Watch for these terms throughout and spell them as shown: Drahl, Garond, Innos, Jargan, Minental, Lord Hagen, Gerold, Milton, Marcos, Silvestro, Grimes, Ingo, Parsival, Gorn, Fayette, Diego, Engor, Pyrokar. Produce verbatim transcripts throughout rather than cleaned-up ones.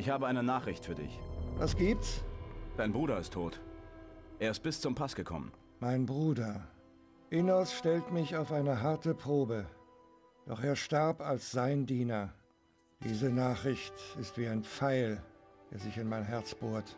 Ich habe eine Nachricht für dich. Was gibt's? Dein Bruder ist tot. Er ist bis zum Pass gekommen. Mein Bruder. Innos stellt mich auf eine harte Probe. Doch er starb als sein Diener. Diese Nachricht ist wie ein Pfeil, der sich in mein Herz bohrt.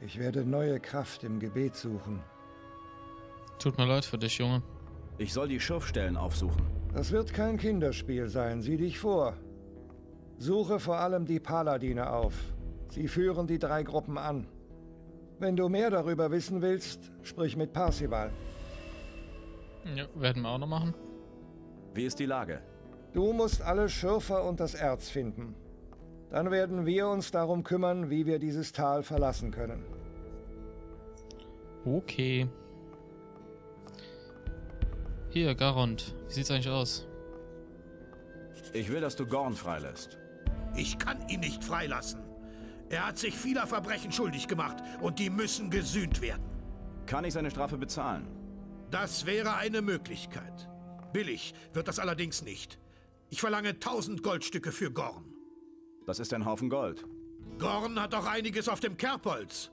Ich werde neue Kraft im Gebet suchen. Tut mir leid für dich, Junge. Ich soll die Schürfstellen aufsuchen. Das wird kein Kinderspiel sein. Sieh dich vor. Suche vor allem die Paladine auf. Sie führen die drei Gruppen an. Wenn du mehr darüber wissen willst, sprich mit Parsival. Ja, werden wir auch noch machen. Wie ist die Lage? Du musst alle Schürfer und das Erz finden. Dann werden wir uns darum kümmern, wie wir dieses Tal verlassen können. Okay. Hier, Garond. Wie sieht's eigentlich aus? Ich will, dass du Gorn freilässt. Ich kann ihn nicht freilassen. Er hat sich vieler Verbrechen schuldig gemacht und die müssen gesühnt werden. Kann ich seine Strafe bezahlen? Das wäre eine Möglichkeit. Billig wird das allerdings nicht. Ich verlange tausend Goldstücke für Gorn. Das ist ein Haufen Gold. Gorn hat auch einiges auf dem Kerbholz.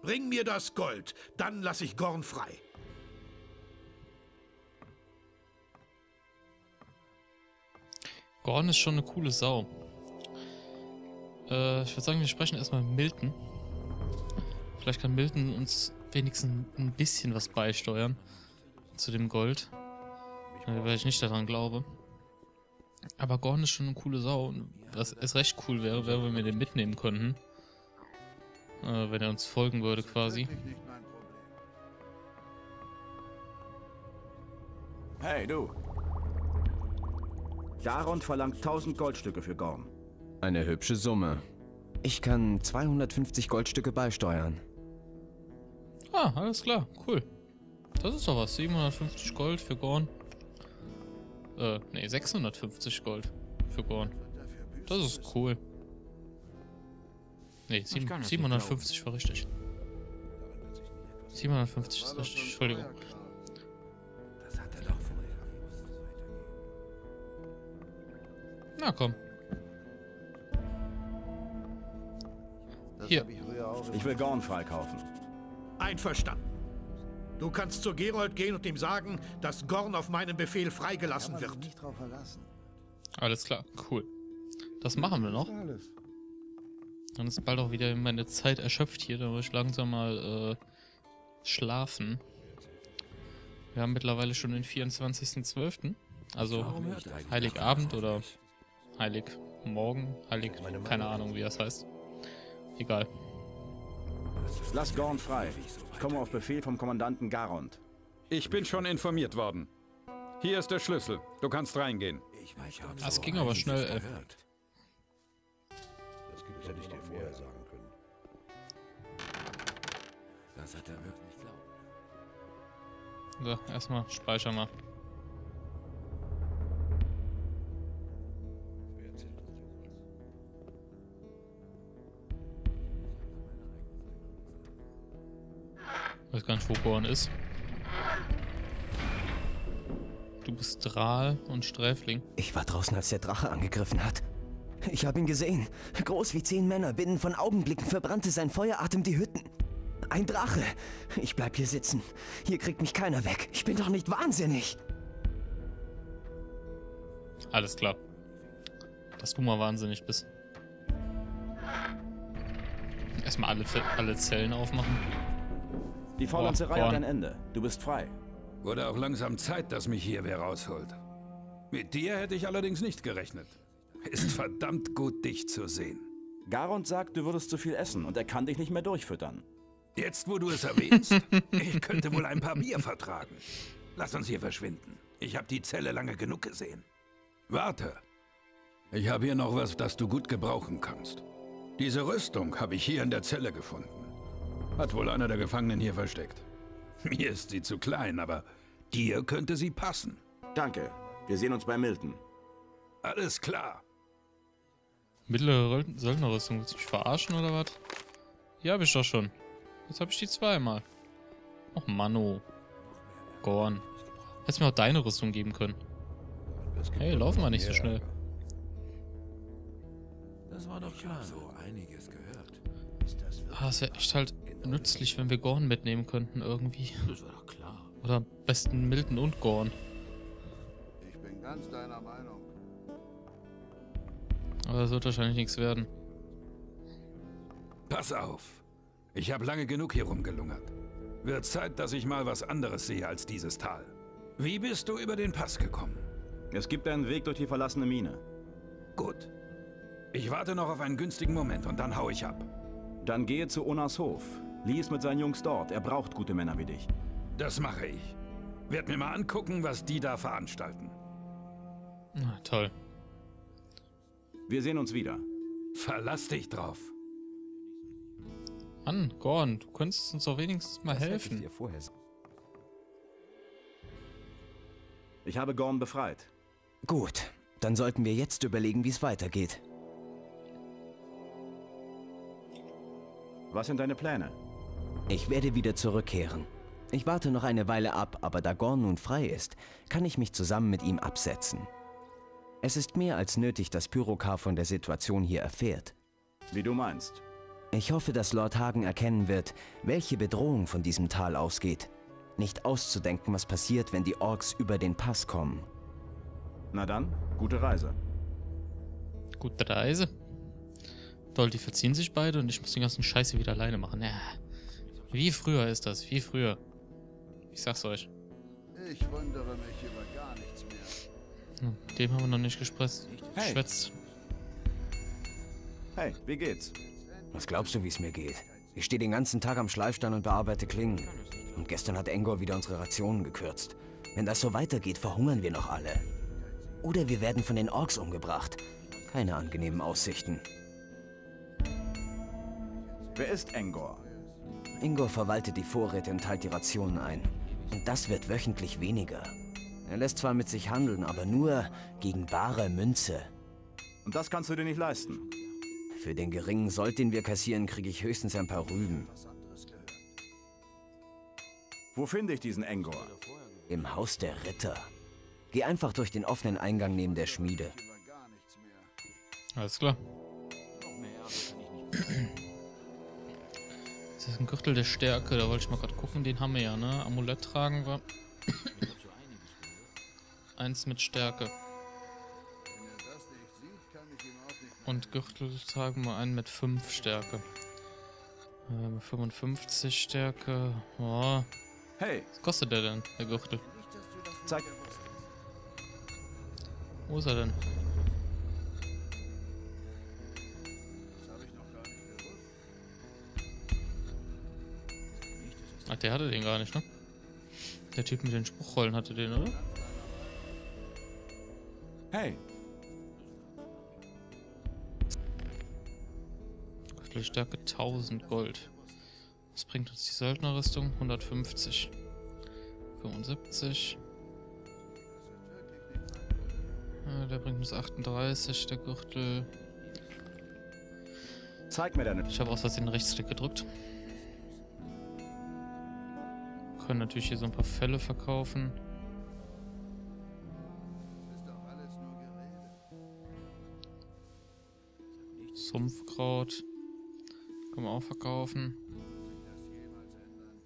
Bring mir das Gold, dann lasse ich Gorn frei. Gorn ist schon eine coole Sau. Äh, ich würde sagen, wir sprechen erstmal mit Milton. Vielleicht kann Milton uns wenigstens ein bisschen was beisteuern zu dem Gold. Weil ich nicht daran glaube. Aber Gorn ist schon eine coole Sau. Und was es recht cool wäre, wäre, wenn wir den mitnehmen könnten. Äh, wenn er uns folgen würde, quasi. Hey, du! Garond verlangt tausend Goldstücke für Gorn. Eine hübsche Summe. Ich kann zweihundertfünfzig Goldstücke beisteuern. Ah, alles klar. Cool. Das ist doch was. siebenhundertfünfzig Gold für Gorn. Äh, ne, sechshundertfünfzig Gold für Gorn. Das ist cool. Ne, siebenhundertfünfzig war richtig. siebenhundertfünfzig ist richtig. Entschuldigung. Na komm. Hier. Ich will Gorn freikaufen. Einverstanden. Du kannst zu Gerold gehen und ihm sagen, dass Gorn auf meinen Befehl freigelassen wird. Alles klar, cool. Das machen wir noch. Dann ist bald auch wieder meine Zeit erschöpft hier, da muss ich langsam mal äh, schlafen. Wir haben mittlerweile schon den vierundzwanzigsten zwölften Also Heiligabend oder Heiligmorgen, Heilig, keine Ahnung wie das heißt. Egal. Lass Gorn frei. Ich komme auf Befehl vom Kommandanten Garond. Ich bin schon informiert worden. Hier ist der Schlüssel. Du kannst reingehen. Das ging aber schnell. Äh. Das hätte ich dir vorher sagen können. Das hat er wirklich glaubt. So, erstmal speichern mal. Ich weiß gar nicht, wo Gorn ist. Du bist Drahl und Sträfling. Ich war draußen, als der Drache angegriffen hat. Ich habe ihn gesehen. Groß wie zehn Männer, binnen von Augenblicken verbrannte sein Feueratem die Hütten. Ein Drache! Ich bleib hier sitzen. Hier kriegt mich keiner weg. Ich bin doch nicht wahnsinnig! Alles klar. Dass du mal wahnsinnig bist. Erstmal alle, alle Zellen aufmachen. Die Faulentzerei hat ein Ende. Du bist frei. Wurde auch langsam Zeit, dass mich hier wer rausholt. Mit dir hätte ich allerdings nicht gerechnet. Ist verdammt gut, dich zu sehen. Garond sagt, du würdest zu viel essen und er kann dich nicht mehr durchfüttern. Jetzt, wo du es erwähnst, ich könnte wohl ein paar Bier vertragen. Lass uns hier verschwinden. Ich habe die Zelle lange genug gesehen. Warte. Ich habe hier noch was, das du gut gebrauchen kannst. Diese Rüstung habe ich hier in der Zelle gefunden. Hat wohl einer der Gefangenen hier versteckt. Mir ist sie zu klein, aber dir könnte sie passen. Danke. Wir sehen uns bei Milton. Alles klar. Mittlere Söldnerrüstung. Willst du mich verarschen oder was? Die habe ich doch schon. Jetzt habe ich die zweimal. Och, Manno. Gorn. Hättest mir auch deine Rüstung geben können. Hey, laufen wir nicht so schnell. Das war doch klar. So einiges gehört. Ist das ah, es wäre echt halt nützlich, wenn wir Gorn mitnehmen könnten irgendwie. Das war doch klar. Oder am besten Milton und Gorn. Ich bin ganz deiner Meinung. Aber das wird wahrscheinlich nichts werden. Pass auf. Ich habe lange genug hier rumgelungert. Wird Zeit, dass ich mal was anderes sehe als dieses Tal. Wie bist du über den Pass gekommen? Es gibt einen Weg durch die verlassene Mine. Gut. Ich warte noch auf einen günstigen Moment und dann hau ich ab. Dann gehe zu Onas Hof. Lee ist mit seinen Jungs dort. Er braucht gute Männer wie dich. Das mache ich. Werd mir mal angucken, was die da veranstalten. Na, toll. Wir sehen uns wieder. Verlass dich drauf. Mann, Gorn, du könntest uns doch wenigstens mal das helfen. Ich, dir vorher... ich habe Gorn befreit. Gut, dann sollten wir jetzt überlegen, wie es weitergeht. Was sind deine Pläne? Ich werde wieder zurückkehren. Ich warte noch eine Weile ab, aber da Gorn nun frei ist, kann ich mich zusammen mit ihm absetzen. Es ist mehr als nötig, dass Pyrokar von der Situation hier erfährt. Wie du meinst. Ich hoffe, dass Lord Hagen erkennen wird, welche Bedrohung von diesem Tal ausgeht. Nicht auszudenken, was passiert, wenn die Orks über den Pass kommen. Na dann, gute Reise. Gute Reise? Toll, die verziehen sich beide und ich muss den ganzen Scheiß hier wieder alleine machen. Ja. Wie früher ist das, wie früher. Ich sag's euch. Ich wundere mich über gar nichts mehr. Mit dem haben wir noch nicht gesprochen. Hey. Geschwätzt. Hey, wie geht's? Was glaubst du, wie es mir geht? Ich stehe den ganzen Tag am Schleifstein und bearbeite Klingen. Und gestern hat Engor wieder unsere Rationen gekürzt. Wenn das so weitergeht, verhungern wir noch alle. Oder wir werden von den Orks umgebracht. Keine angenehmen Aussichten. Wer ist Engor? Ingo verwaltet die Vorräte und teilt die Rationen ein. Und das wird wöchentlich weniger. Er lässt zwar mit sich handeln, aber nur gegen bare Münze. Und das kannst du dir nicht leisten. Für den geringen Sold, den wir kassieren, kriege ich höchstens ein paar Rüben. Wo finde ich diesen Engor? Im Haus der Ritter. Geh einfach durch den offenen Eingang neben der Schmiede. Alles klar. Das ist ein Gürtel der Stärke, da wollte ich mal gerade gucken. Den haben wir ja, ne? Amulett tragen wir. Eins mit Stärke. Und Gürtel tragen wir einen mit fünf Stärke. Ähm, fünfundfünfzig Stärke. Oh. Hey. Was kostet der denn, der Gürtel? Zack. Wo ist er denn? Ach, der hatte den gar nicht, ne? Der Typ mit den Spruchrollen hatte den, oder? Hey. Stärke tausend Gold. Was bringt uns die Söldnerrüstung? hundertfünfzig. fünfundsiebzig. Ja, der bringt uns achtunddreißig, der Gürtel. Zeig mir deine. Ich habe aus Versehen Rechtsklick gedrückt. Wir können natürlich hier so ein paar Felle verkaufen. Sumpfkraut. Können wir auch verkaufen.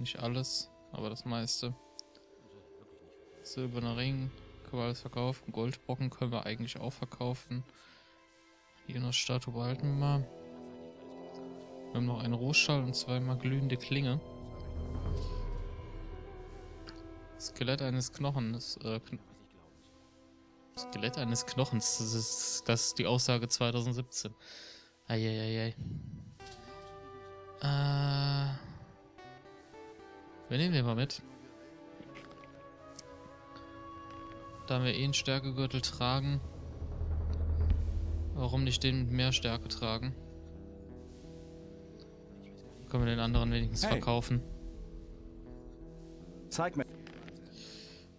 Nicht alles, aber das meiste. Silberner Ring können wir alles verkaufen. Goldbrocken können wir eigentlich auch verkaufen. Die Innos Statue behalten wir mal. Wir haben noch einen Rohstall und zweimal glühende Klinge. Skelett eines Knochens. Äh, Kn Skelett eines Knochens. Das ist, das ist die Aussage zweitausendsiebzehn. Eieiei. Uh, wir nehmen den mal mit. Da wir eh einen Stärkegürtel tragen, warum nicht den mit mehr Stärke tragen? Können wir den anderen wenigstens hey. verkaufen. Zeig mir.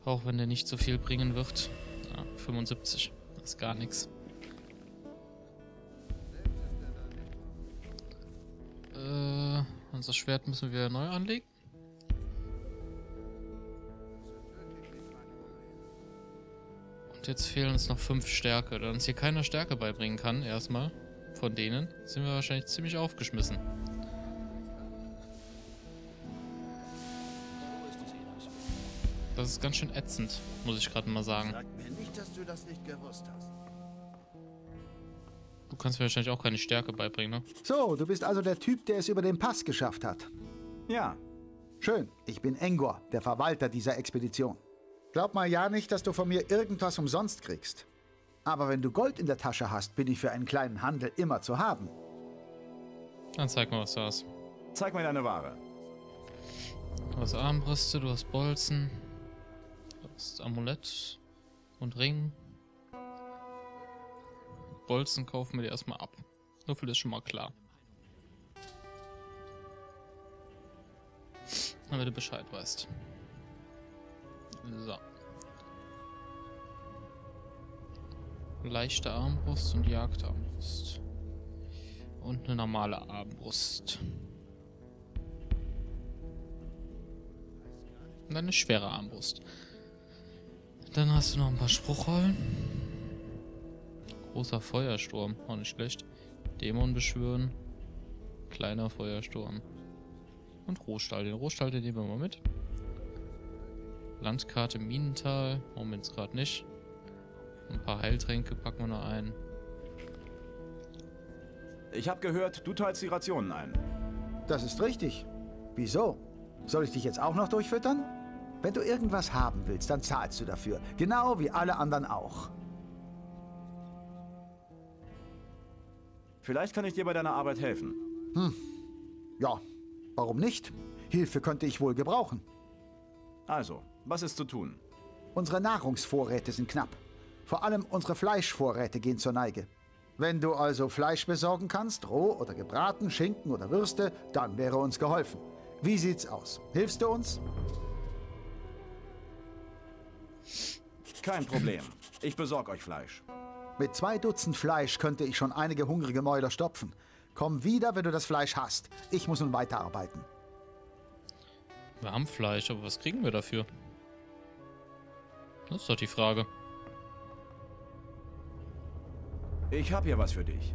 Auch wenn der nicht so viel bringen wird. Ah, fünfundsiebzig. Das ist gar nichts. Unser Schwert müssen wir neu anlegen. Und jetzt fehlen uns noch fünf Stärke, da uns hier keiner Stärke beibringen kann, erstmal. von denen sind wir wahrscheinlich ziemlich aufgeschmissen. Das ist ganz schön ätzend, muss ich gerade mal sagen. Sag mir nicht, dass du das nicht gewusst hast. Du kannst mir wahrscheinlich auch keine Stärke beibringen, ne? So, du bist also der Typ, der es über den Pass geschafft hat. Ja. Schön, ich bin Engor, der Verwalter dieser Expedition. Glaub mal ja nicht, dass du von mir irgendwas umsonst kriegst. Aber wenn du Gold in der Tasche hast, bin ich für einen kleinen Handel immer zu haben. Dann zeig mal, was du hast. Zeig mir deine Ware. Du hast Armbrüste, du hast Bolzen, du hast Amulett und Ring. Bolzen kaufen wir dir erstmal ab. So viel ist schon mal klar. Damit du Bescheid weißt. So. Leichte Armbrust und Jagdarmbrust. Und eine normale Armbrust. Und dann eine schwere Armbrust. Dann hast du noch ein paar Spruchrollen. Großer Feuersturm, auch nicht schlecht. Dämon beschwören. Kleiner Feuersturm. Und Rohstall. Den Rohstall, den nehmen wir mal mit. Landkarte Minental. Moment's gerade nicht. Ein paar Heiltränke packen wir noch ein. Ich habe gehört, du teilst die Rationen ein. Das ist richtig. Wieso? Soll ich dich jetzt auch noch durchfüttern? Wenn du irgendwas haben willst, dann zahlst du dafür. Genau wie alle anderen auch. Vielleicht kann ich dir bei deiner Arbeit helfen. Hm. Ja, warum nicht? Hilfe könnte ich wohl gebrauchen. Also, was ist zu tun? Unsere Nahrungsvorräte sind knapp. Vor allem unsere Fleischvorräte gehen zur Neige. Wenn du also Fleisch besorgen kannst, roh oder gebraten, Schinken oder Würste, dann wäre uns geholfen. Wie sieht's aus? Hilfst du uns? Kein Problem. Ich besorge euch Fleisch. Mit zwei Dutzend Fleisch könnte ich schon einige hungrige Mäuler stopfen. Komm wieder, wenn du das Fleisch hast. Ich muss nun weiterarbeiten. Wir haben Fleisch, aber was kriegen wir dafür? Das ist doch die Frage. Ich habe hier was für dich.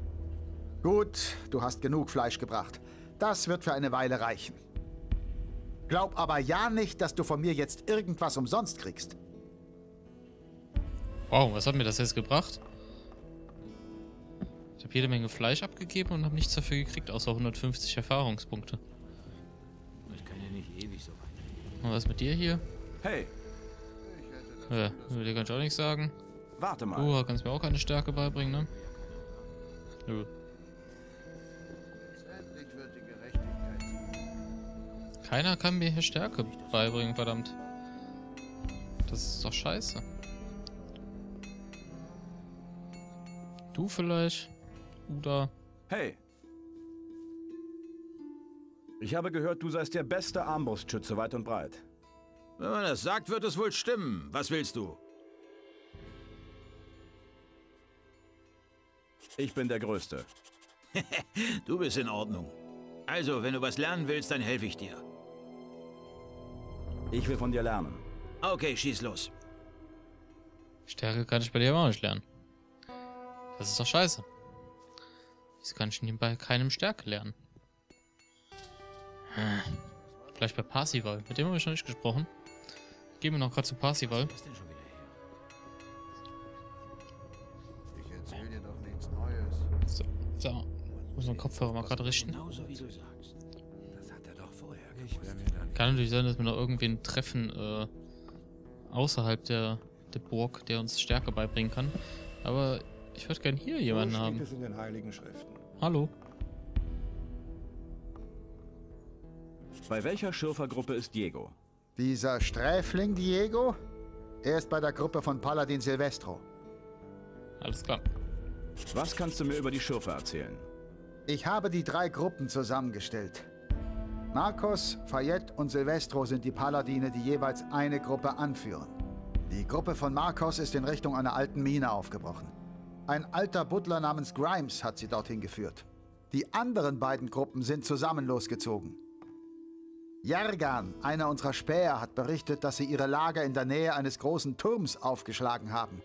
Gut, du hast genug Fleisch gebracht. Das wird für eine Weile reichen. Glaub aber ja nicht, dass du von mir jetzt irgendwas umsonst kriegst. Wow, was hat mir das jetzt gebracht? Ich habe jede Menge Fleisch abgegeben und habe nichts dafür gekriegt, außer hundertfünfzig Erfahrungspunkte. Ich kann ja nicht ewig so weitergehen. Und was mit dir hier? Hey! Ja, über dir kann ich auch nichts sagen. Warte mal. Du kannst mir auch keine Stärke beibringen, ne? Nö. Keiner kann mir hier Stärke beibringen, verdammt. Das ist doch scheiße. Du vielleicht? Oder? Hey! Ich habe gehört, du seist der beste Armbrustschütze weit und breit. Wenn man das sagt, wird es wohl stimmen. Was willst du? Ich bin der Größte. Du bist in Ordnung. Also, wenn du was lernen willst, dann helfe ich dir. Ich will von dir lernen. Okay, schieß los. Stärke kann ich bei dir aber auch nicht lernen. Das ist doch scheiße. Wieso kann ich nebenbei keinem Stärke lernen? Hm. Vielleicht bei Parsival. Mit dem habe ich noch nicht gesprochen. Gehen wir noch gerade zu Parsival. Was ist denn schon wieder? So, muss man den Kopfhörer mal gerade richten. Kann natürlich sein, dass wir noch irgendwen treffen äh, außerhalb der, der Burg, der uns Stärke beibringen kann. Aber ich würde gerne hier jemanden haben. Wo steht es in den Heiligen Schriften? Hallo. Bei welcher Schürfergruppe ist Diego? Dieser Sträfling Diego? Er ist bei der Gruppe von Paladin Silvestro. Alles klar. Was kannst du mir über die Schürfer erzählen? Ich habe die drei Gruppen zusammengestellt. Marcos, Fayette und Silvestro sind die Paladine, die jeweils eine Gruppe anführen. Die Gruppe von Marcos ist in Richtung einer alten Mine aufgebrochen. Ein alter Butler namens Grimes hat sie dorthin geführt. Die anderen beiden Gruppen sind zusammen losgezogen. Jargan, einer unserer Späher, hat berichtet, dass sie ihre Lager in der Nähe eines großen Turms aufgeschlagen haben.